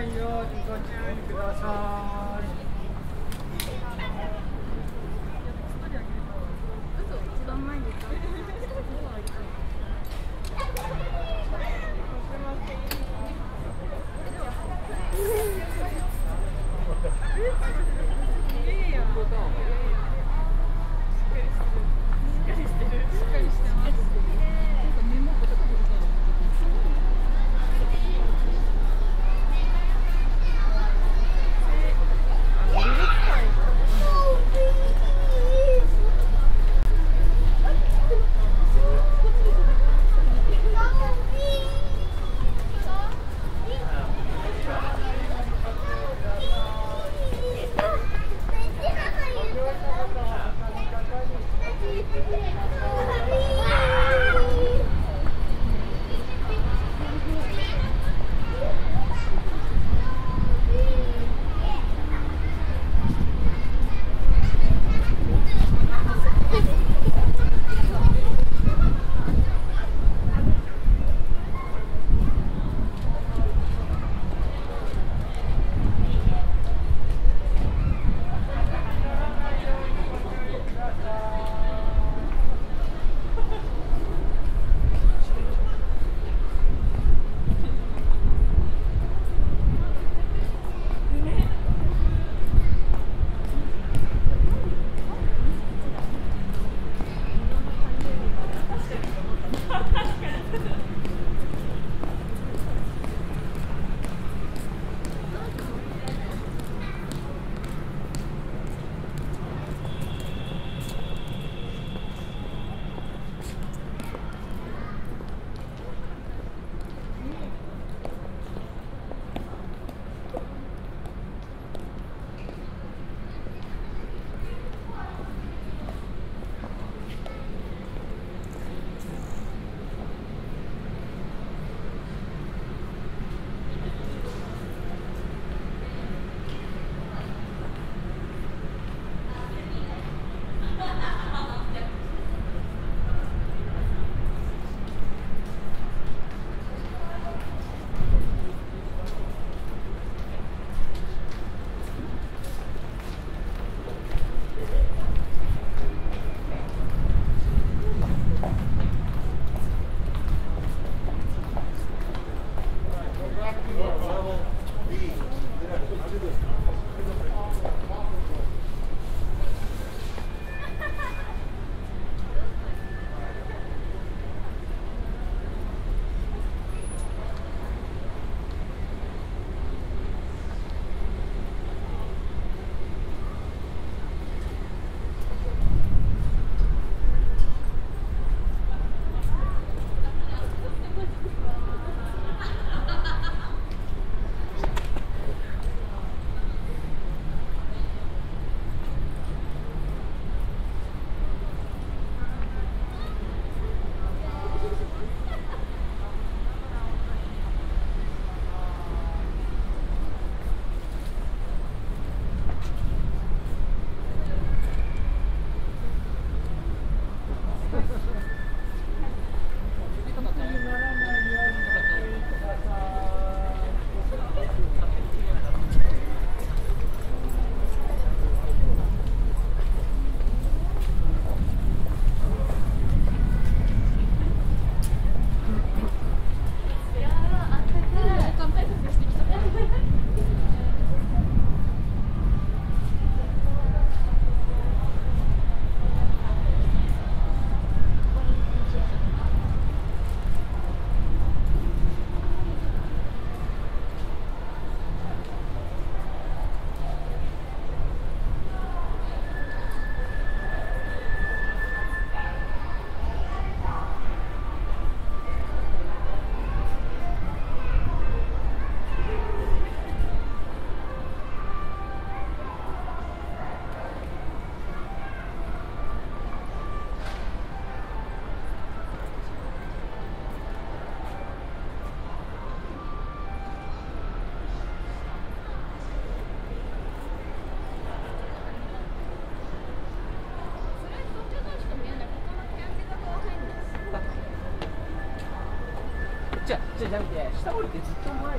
ないようにご注意ください。 じゃなくて、下降りてずっと前。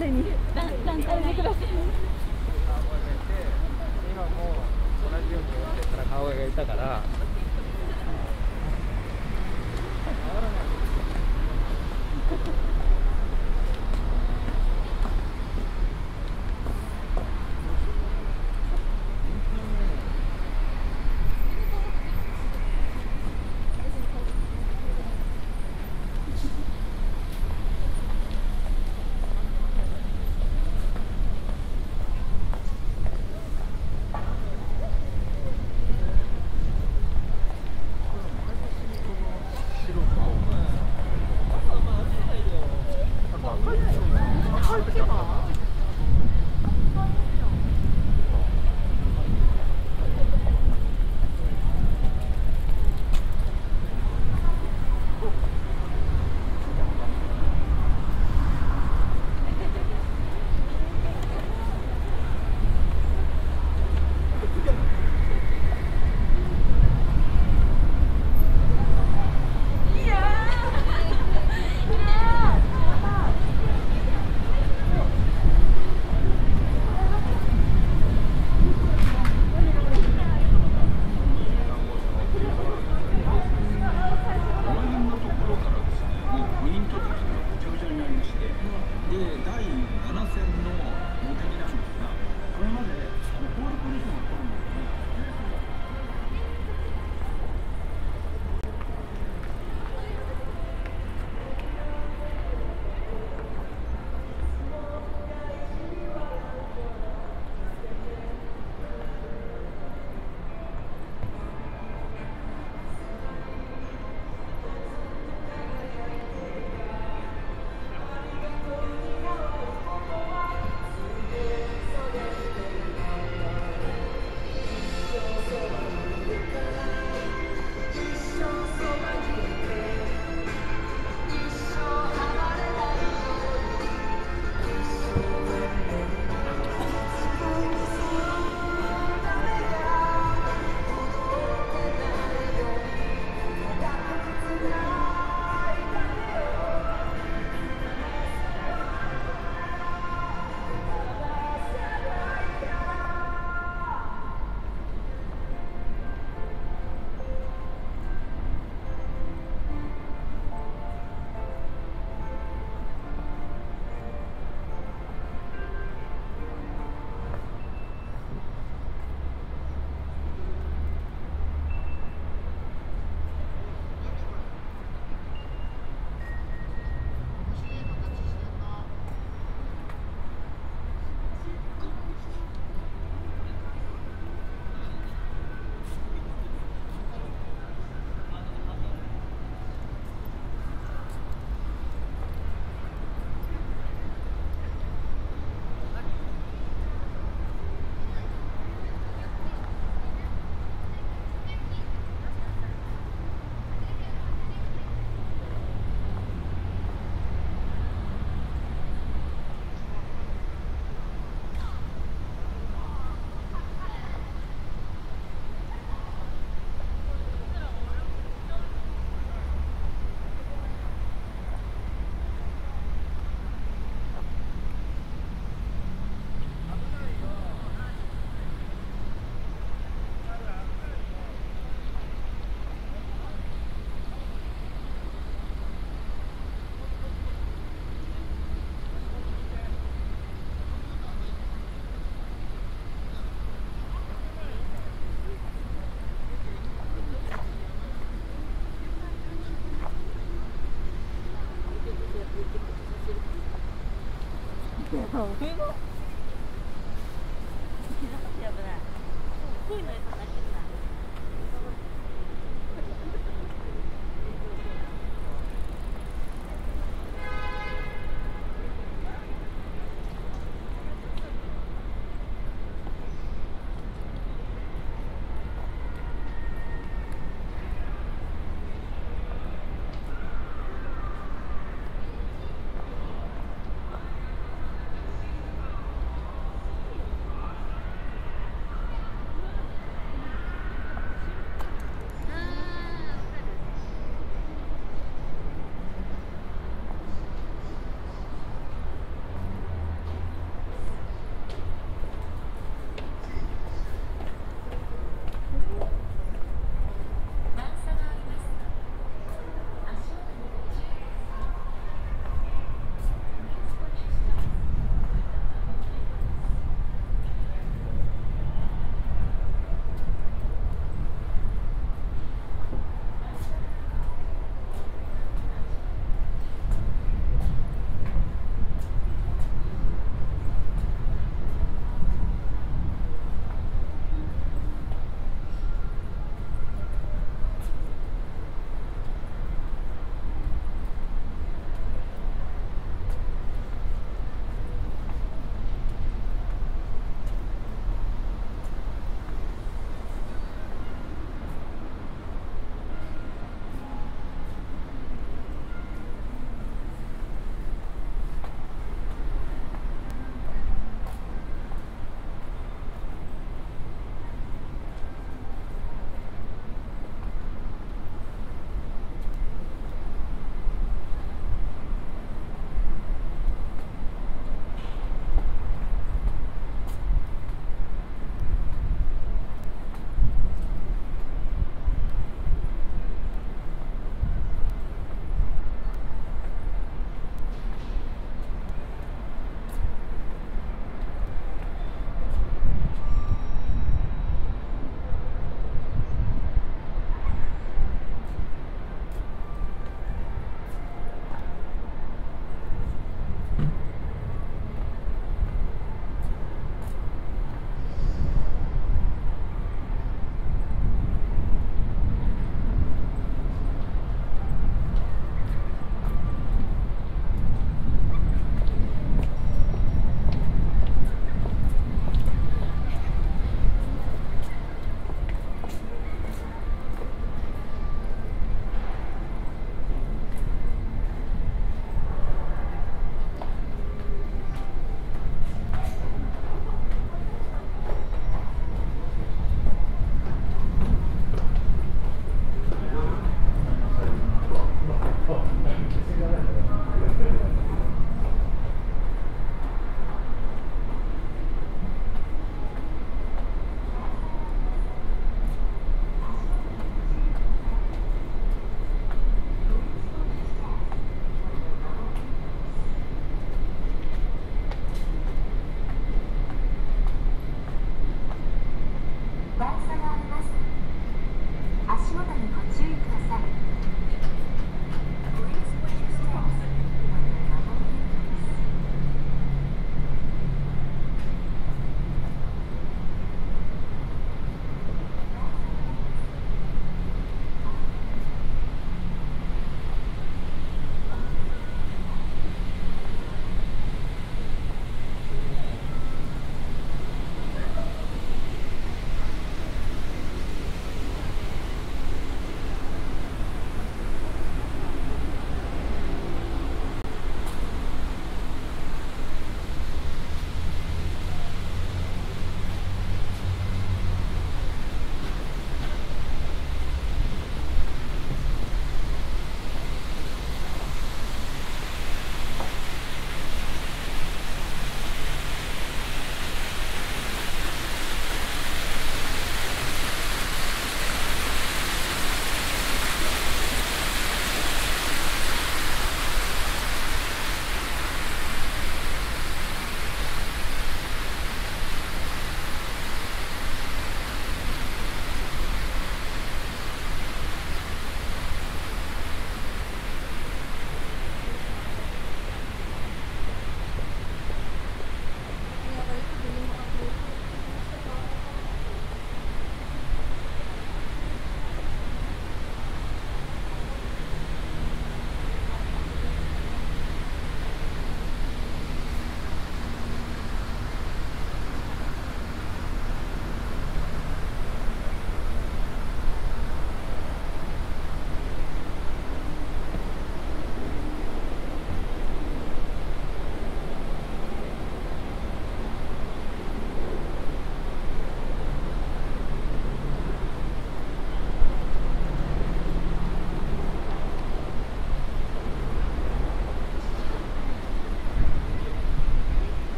彼に何回でください。今も同じように言ってたら母親がいたから。Oh, okay.